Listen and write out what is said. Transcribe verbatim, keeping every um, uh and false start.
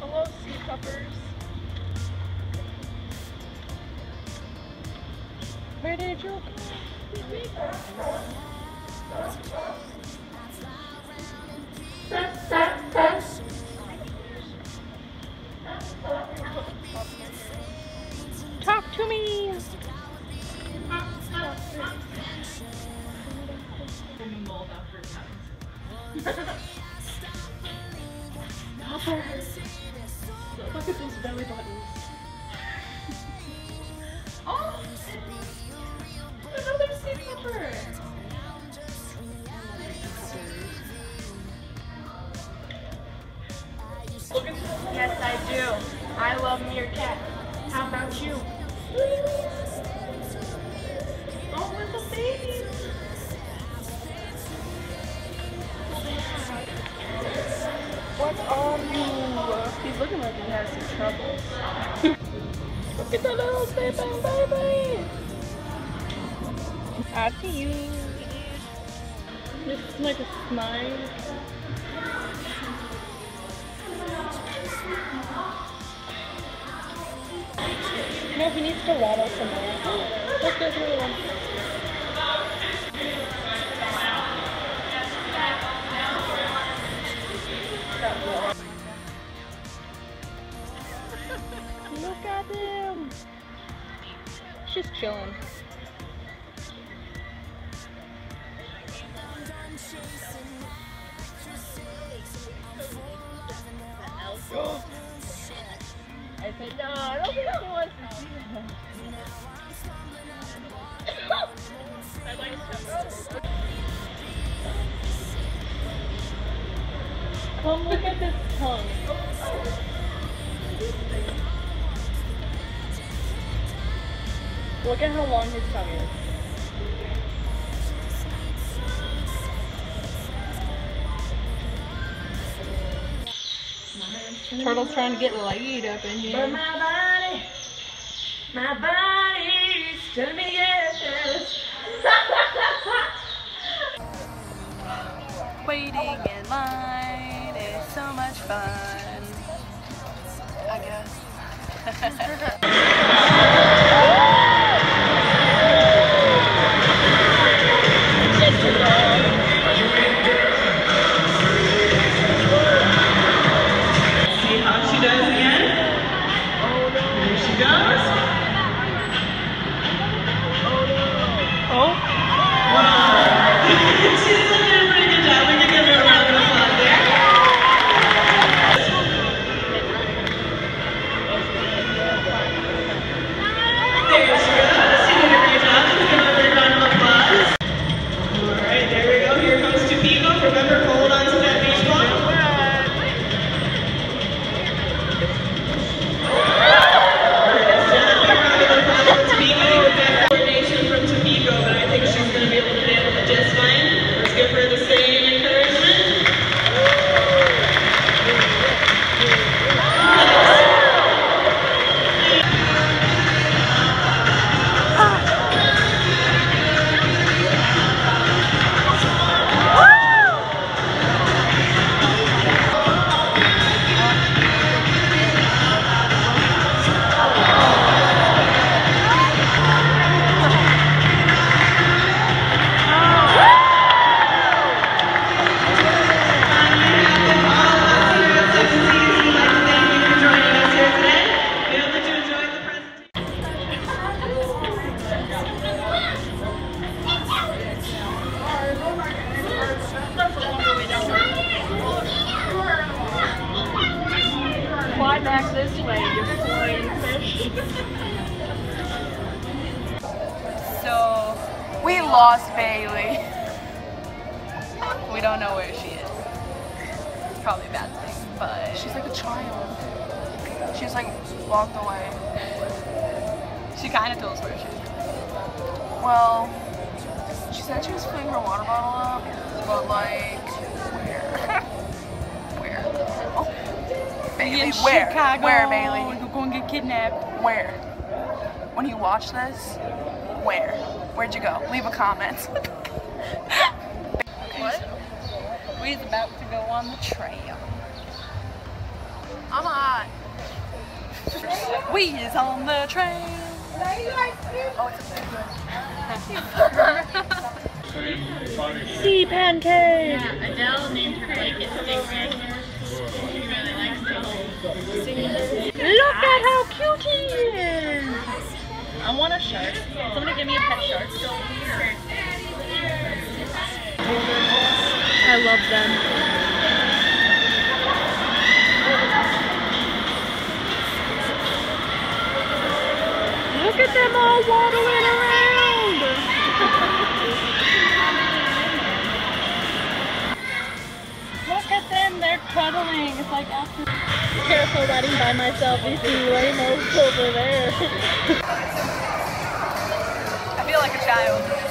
Hello, sea cuppers. Where did you go? Talk to me. Hopper. Look at those belly buttons. Oh! Another sea cupper! Look at this. Yes, I do. I love meerkat. How about you? Oh, little baby! What's on you? He's looking like he has some trouble. Look at that little sleeping baby! After you. This is like a smile. No, he needs to waddle some more. Look, there's another one. Look at him! She's chilling. Oh. I said, no, I don't think I want I like Come look at this tongue. Look at how long his tongue is. Turtle's trying to get laid up in here. But my body, my body's telling me yes. Waiting in line is so much fun, I guess. Back this way, you flying fish. So, we lost Bailey. We don't know where she is. It's probably a bad thing, but... She's like a child. She's like, walked away. She kind of told us where she is. Well, she said she was filling her water bottle up, but like, where? Where? Oh. Bailey, in where? Chicago. Where, Bailey? You're going to get kidnapped. Where? When you watch this, where? Where'd you go? Leave a comment. What? We're about to go on the trail. I'm hot. We is on the train. Oh, it's a sea pancake. Yeah, Adele named her blanket Big Red. She really likes the whole. Look at how cute he is. I want a shark. Somebody give me a pet shark. I love them. Look at them all waddling around! Look at them, they're cuddling. It's like after. Careful riding by myself, you see Lamos over there. I feel like a child.